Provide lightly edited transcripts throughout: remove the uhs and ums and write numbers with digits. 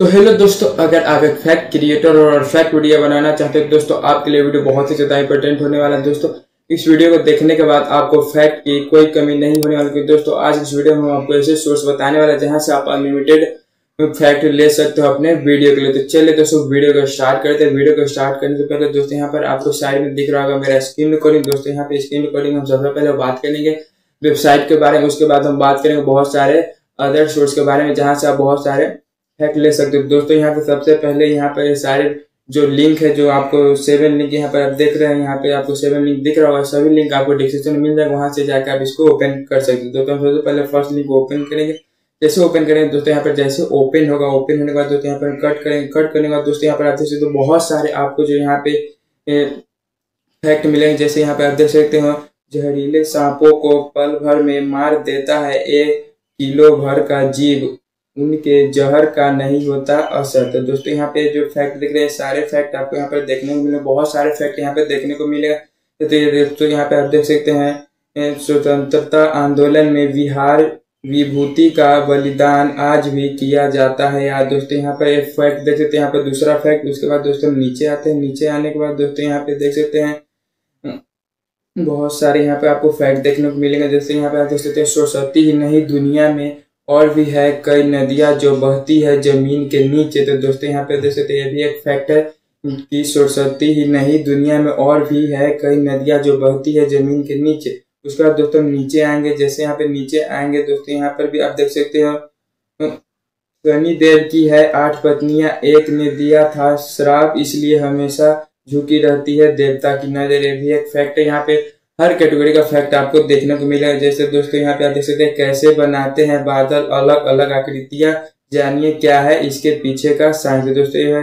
तो हेलो दोस्तों, अगर आप एक फैक्ट क्रिएटर और फैक्ट वीडियो बनाना चाहते हो दोस्तों, आपके लिए वीडियो बहुत ही ज़्यादा इंपॉर्टेंट होने वाला है दोस्तों। इस वीडियो को देखने के बाद आपको फैक्ट की कोई कमी नहीं होने वाली दोस्तों। आज इस वीडियो में हम आपको ऐसे सोर्स बताने वाला है जहाँ से आप अनलिमिटेड फैक्ट ले सकते हो अपने वीडियो के लिए। तो चलिए दोस्तों वीडियो को स्टार्ट करते हैं। वीडियो को स्टार्ट करने से पहले दोस्तों यहाँ पर आपको साइड में दिख रहा होगा मेरा स्क्रीन रिकॉर्डिंग। दोस्तों यहाँ पे स्क्रीन रिकॉर्डिंग हम सबसे पहले बात करेंगे वेबसाइट के बारे में, उसके बाद हम बात करेंगे बहुत सारे अदर सोर्स के बारे में जहाँ से आप बहुत सारे फैक्ट ले सकते हो दोस्तों। यहाँ पे सबसे पहले यहाँ पर सारे जो लिंक है, जो आपको 7 लिंक यहाँ पर आप देख रहे हैं, यहाँ पे आपको 7 लिंक दिख रहा होगा। सभी लिंक आपको डिस्क्रिप्शन में मिल जाएगा, वहाँ से जाकर आप इसको ओपन कर सकते हो दोस्तों। सबसे पहले फर्स्ट लिंक ओपन करेंगे। जैसे ओपन करेंगे दोस्तों, यहाँ पर जैसे ओपन होगा, ओपन होने के बाद दोस्तों यहाँ पर कट करेंगे। कट करने के बाद दोस्तों यहाँ पर आप देख सकते हो बहुत सारे आपको जो यहाँ पे फैक्ट मिलेंगे। जैसे यहाँ पे आप देख सकते हो, जहरीले सांपों को पल भर में मार देता है 1 किलो भर का जीव, उनके जहर का नहीं होता असर। तो दोस्तों यहाँ पे जो फैक्ट दिख रहे हैं सारे फैक्ट आपको यहाँ पर देखने को मिलेगा, बहुत सारे फैक्ट यहाँ पे देखने को मिलेगा। तो दोस्तों यहाँ पे आप देख सकते हैं, स्वतंत्रता आंदोलन में विहार विभूति का बलिदान आज भी किया जाता है यार। दोस्तों यहाँ पर एक फैक्ट देख सकते हैं, यहाँ पर दूसरा फैक्ट। उसके बाद दोस्तों नीचे आते हैं। नीचे आने के बाद दोस्तों यहाँ पे देख सकते हैं बहुत सारे यहाँ पे आपको फैक्ट देखने को मिलेंगे। जैसे यहाँ पे आप देख सकते हैं, सरस्वती ही नहीं दुनिया में और भी है कई नदियाँ जो बहती है जमीन के नीचे। तो दोस्तों यहाँ पे देख सकते हैं, ये भी एक फैक्ट है कि सरस्वती ही नहीं दुनिया में और भी है कई नदियाँ जो बहती है जमीन के नीचे। उसके बाद दोस्तों नीचे आएंगे। जैसे यहाँ पे नीचे आएंगे दोस्तों, यहाँ पर भी आप देख सकते हो, शनिदेव की है 8 पत्नियां, एक ने दिया था श्राप इसलिए हमेशा झुकी रहती है देवता की नजर। ये भी एक फैक्ट है। यहाँ पे हर कैटेगरी का फैक्ट आपको देखने को मिलेगा। जैसे दोस्तों यहाँ पे आप देख सकते हैं, कैसे बनाते हैं बादल अलग अलग आकृतियां, जानिए क्या है इसके पीछे का साइंस। दोस्तों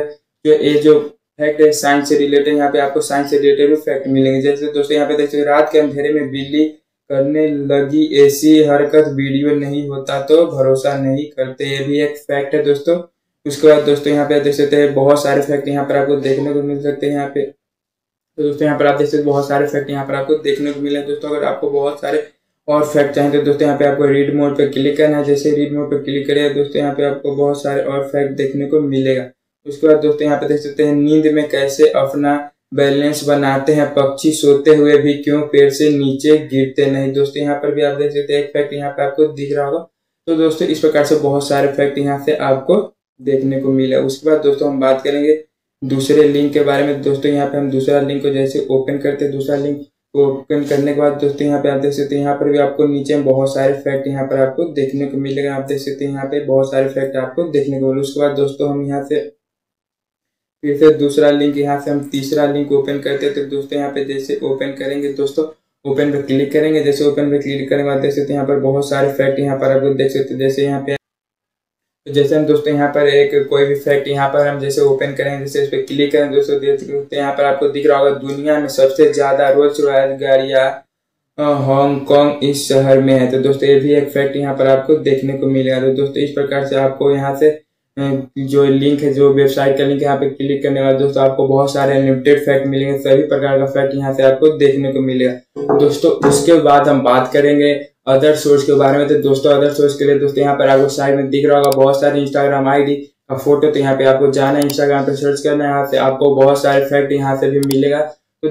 ये जो फैक्ट है साइंस से रिलेटेड, यहाँ पे आपको साइंस से रिलेटेड भी फैक्ट मिलेंगे। जैसे दोस्तों यहाँ पे देख सकते हैं, रात के अंधेरे में बिल्ली करने लगी ऐसी हरकत, वीडियो नहीं होता तो भरोसा नहीं करते। ये भी एक फैक्ट है दोस्तों। उसके बाद दोस्तों यहाँ पे देख सकते हैं बहुत सारे फैक्ट यहाँ पर आपको देखने को मिल सकते हैं। यहाँ पे तो दोस्तों यहाँ पर आप देख सकते हैं बहुत सारे फैक्ट यहाँ पर आपको देखने को मिले हैं दोस्तों। अगर आपको बहुत सारे और फैक्ट चाहिए तो दोस्तों यहाँ पे आपको रीड मोड पे क्लिक करना है। जैसे रीड मोड पे क्लिक करेगा दोस्तों, यहाँ पे आपको बहुत सारे और फैक्ट देखने को मिलेगा। उसके बाद दोस्तों यहाँ पे देख सकते हैं, नींद में कैसे अपना बैलेंस बनाते हैं पक्षी, सोते हुए भी क्यों पेड़ से नीचे गिरते नहीं। दोस्तों यहाँ पर भी आप देख सकते हैं एक फैक्ट यहाँ पे आपको दिख रहा होगा। तो दोस्तों इस प्रकार से बहुत सारे फैक्ट यहाँ से आपको देखने को मिला। उसके बाद दोस्तों हम बात करेंगे दूसरे लिंक के बारे में। दोस्तों यहाँ पे हम दूसरा लिंक को जैसे ओपन करते हैं, दूसरा लिंक को ओपन करने के बाद दोस्तों यहाँ पे आप देख सकते हैं, यहाँ पर भी आपको नीचे बहुत सारे फैक्ट यहाँ पर आपको देखने को मिलेगा। आप देख सकते हैं यहाँ पे बहुत सारे फैक्ट आपको देखने को मिले। उसके बाद दोस्तों हम यहाँ से फिर से दूसरा लिंक, यहाँ से हम तीसरा लिंक ओपन करते हैं। तो दोस्तों यहाँ पे जैसे ओपन करेंगे, दोस्तों ओपन पर क्लिक करेंगे। जैसे ओपन पर क्लिक करने के बाद देख सकते हैं यहाँ पर बहुत सारे फैक्ट यहाँ पर आपको देख सकते हैं। जैसे यहाँ पे जैसे हम दोस्तों यहाँ पर एक कोई भी फैक्ट यहाँ पर हम जैसे ओपन करेंगे, जैसे इस पर क्लिक करेंगे दोस्तों, देख सकते हैं यहाँ पर आपको दिख रहा होगा, दुनिया में सबसे ज़्यादा रोल्स रॉयल गाड़ियाँ हांगकांग इस शहर में है। तो दोस्तों ये भी एक फैक्ट यहाँ पर आपको देखने को मिलेगा। तो दोस्तों इस प्रकार से आपको यहाँ से जो लिंक है, जो वेबसाइट का लिंक है, यहाँ पर क्लिक करने के बाद दोस्तों आपको बहुत सारे अनलिमिटेड फैक्ट मिलेंगे। सभी प्रकार का फैक्ट यहाँ से आपको देखने को मिलेगा दोस्तों। उसके बाद हम बात करेंगे अदर सोर्स के बारे में। तो दोस्तों अदर सोर्स के लिए दोस्तों यहाँ पर आपको साइड में दिख रहा होगा बहुत सारे इंस्टाग्राम आईडी का फोटो। तो यहाँ पे आपको जाना है, इंस्टाग्राम पे सर्च करना है, यहाँ से आपको बहुत सारे फैक्ट यहाँ से भी मिलेगा। तो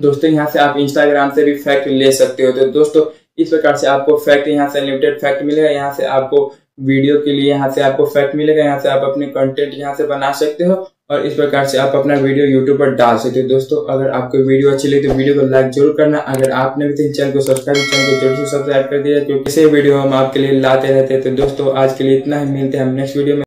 दोस्तों यहाँ से आप इंस्टाग्राम से भी फैक्ट ले सकते हो। तो दोस्तों इस प्रकार से आपको फैक्ट यहाँ से अनलिमिटेड फैक्ट मिलेगा। यहाँ से आपको वीडियो के लिए यहाँ से आपको फैक्ट मिलेगा। यहाँ से आप अपने कंटेंट यहाँ से बना सकते हो और इस प्रकार से आप अपना वीडियो यूट्यूब पर डाल सकते हो। दोस्तों अगर आपको वीडियो अच्छी लगी तो वीडियो को लाइक जरूर करना। अगर आपने भी तो चैनल को जरूर से सब्सक्राइब कर दिया, क्योंकि ऐसे वीडियो हम आपके लिए लाते रहते हैं। तो दोस्तों आज के लिए इतना ही, मिलते हैं हम नेक्स्ट वीडियो में।